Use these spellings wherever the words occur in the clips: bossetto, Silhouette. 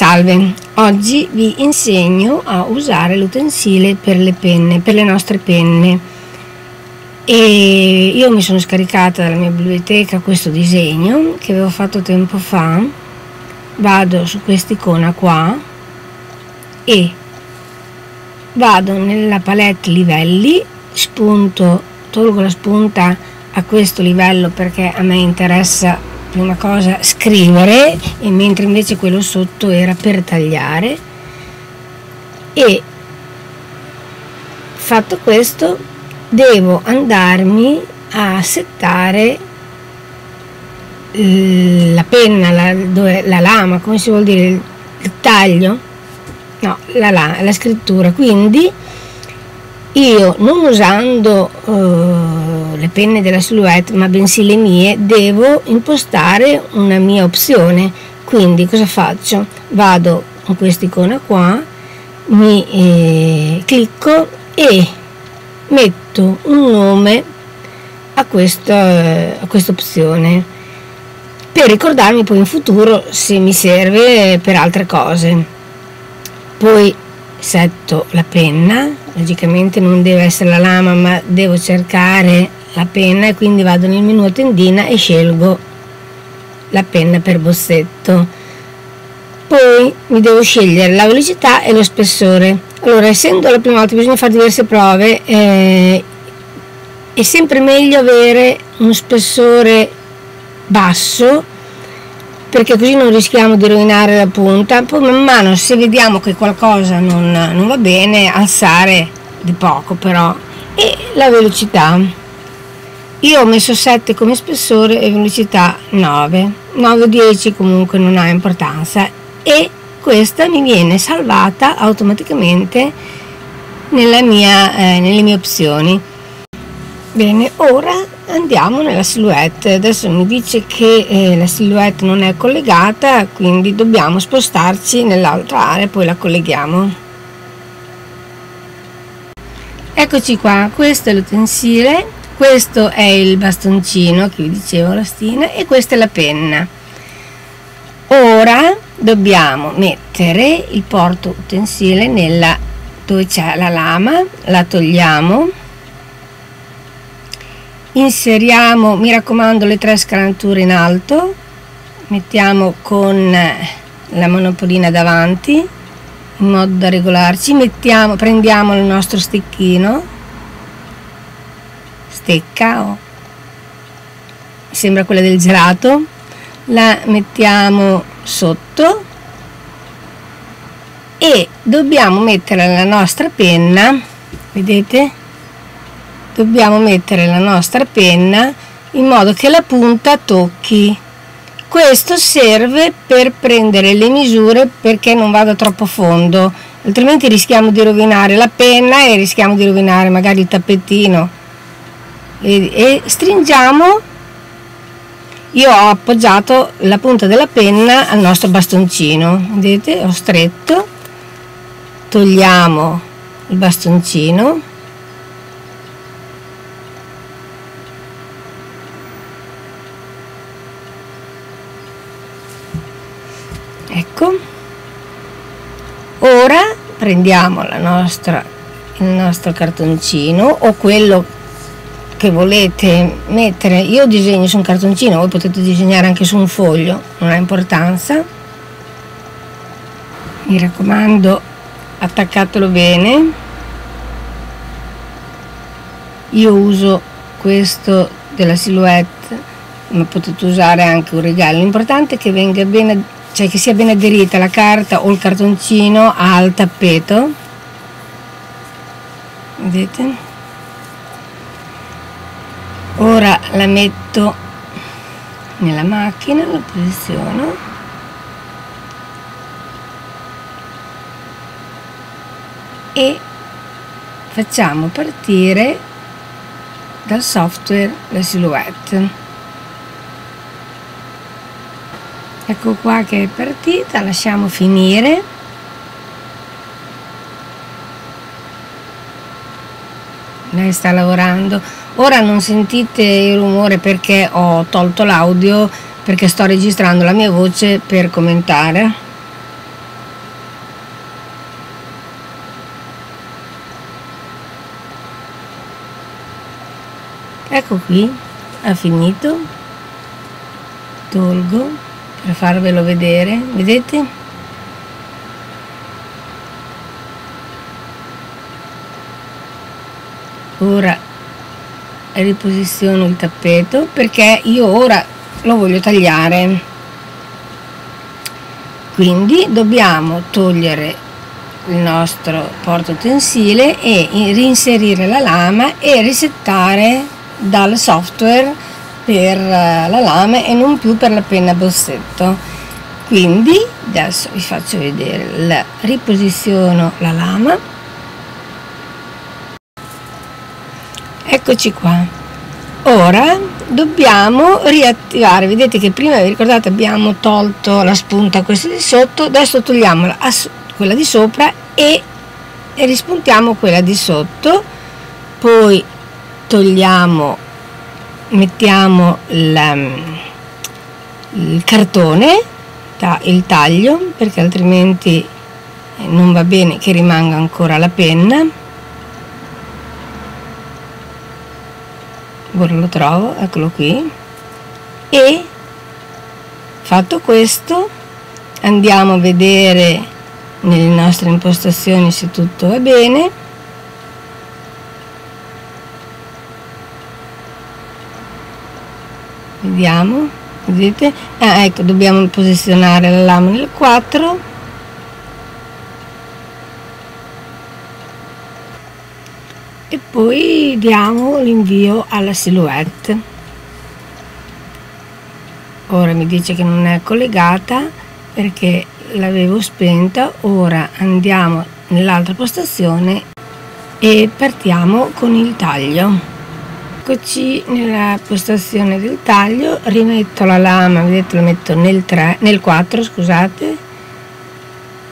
Salve, oggi vi insegno a usare l'utensile per le nostre penne. E io mi sono scaricata dalla mia biblioteca questo disegno che avevo fatto tempo fa. Vado su quest'icona qua e vado nella palette livelli, spunto, tolgo la spunta a questo livello perché a me interessa prima cosa scrivere, e mentre invece quello sotto era per tagliare. E fatto questo devo andarmi a settare la penna, la lama, come si vuol dire, il taglio, no, la scrittura. Quindi io, non usando le penne della Silhouette ma bensì le mie, devo impostare una mia opzione. Quindi cosa faccio? Vado in quest'icona qua, mi clicco e metto un nome a questa opzione, per ricordarmi poi in futuro se mi serve per altre cose. Poi setto la penna, logicamente non deve essere la lama ma devo cercare la penna, e quindi vado nel menu a tendina e scelgo la penna per bossetto. Poi mi devo scegliere la velocità e lo spessore. Allora, essendo la prima volta bisogna fare diverse prove, è sempre meglio avere uno spessore basso, perché così non rischiamo di rovinare la punta. Poi man mano, se vediamo che qualcosa non va bene, alzare di poco però. E la velocità, io ho messo 7 come spessore e velocità 9, 9 10 comunque non ha importanza, e questa mi viene salvata automaticamente nelle mie opzioni. Bene, ora andiamo nella Silhouette. Adesso mi dice che la Silhouette non è collegata, quindi dobbiamo spostarci nell'altra area e poi la colleghiamo. Eccoci qua, questo è l'utensile, questo è il bastoncino che vi dicevo, la stina, e questa è la penna. Ora dobbiamo mettere il porto utensile dove c'è la lama, la togliamo, inseriamo, mi raccomando, le 3 scranature in alto, mettiamo con la monopolina davanti in modo da regolarci, prendiamo il nostro stecchino, stecca, sembra quella del gelato, la mettiamo sotto e dobbiamo mettere la nostra penna, vedete? Dobbiamo mettere la nostra penna in modo che la punta tocchi. Questo serve per prendere le misure, perché non vada troppo fondo, altrimenti rischiamo di rovinare la penna e rischiamo di rovinare magari il tappetino. E stringiamo, io ho appoggiato la punta della penna al nostro bastoncino, vedete? Ho stretto, togliamo il bastoncino, ecco. Ora prendiamo il nostro cartoncino, o quello che volete mettere. Io disegno su un cartoncino, voi potete disegnare anche su un foglio, non ha importanza. Mi raccomando, attaccatelo bene. Io uso questo della Silhouette, ma potete usare anche un regalo. L'importante è che venga bene, cioè che sia ben aderita la carta o il cartoncino al tappeto, vedete? Ora la metto nella macchina, la posiziono, e facciamo partire dal software la Silhouette. Ecco qua che è partita, lasciamo finire. Lei sta lavorando. Ora non sentite il rumore perché ho tolto l'audio, perché sto registrando la mia voce per commentare. Ecco qui, ha finito. Tolgo per farvelo vedere, vedete? Ora riposiziono il tappeto perché io ora lo voglio tagliare, quindi dobbiamo togliere il nostro portautensile e reinserire la lama e resettare dal software per la lama e non più per la penna bossetto. Quindi adesso vi faccio vedere, riposiziono la lama, eccoci qua. Ora dobbiamo riattivare, vedete che prima, vi ricordate, abbiamo tolto la spunta, questa di sotto, adesso togliamola quella di sopra e rispuntiamo quella di sotto, poi togliamo, mettiamo il cartone, il taglio, perché altrimenti non va bene che rimanga ancora la penna. Ora lo trovo, eccolo qui. E fatto questo andiamo a vedere nelle nostre impostazioni se tutto va bene. Vediamo, vedete? Ecco, dobbiamo posizionare la lama nel 4 e poi diamo l'invio alla silhouette. Ora mi dice che non è collegata perché l'avevo spenta. Ora andiamo nell'altra postazione e partiamo con il taglio. Eccoci nella postazione del taglio, rimetto la lama, vedete, la metto nel 4, scusate,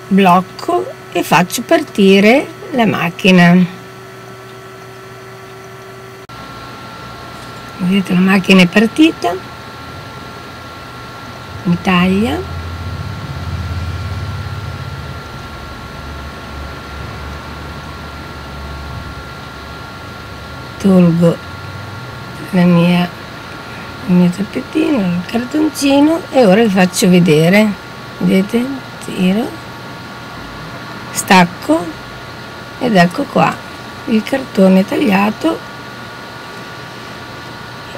blocco e faccio partire la macchina. Vedete, la macchina è partita, mi taglia. Tolgo il mio tappetino, il cartoncino, e ora vi faccio vedere, vedete, tiro, stacco ed ecco qua il cartone tagliato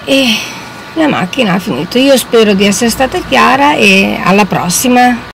e la macchina ha finito. Io spero di essere stata chiara e alla prossima.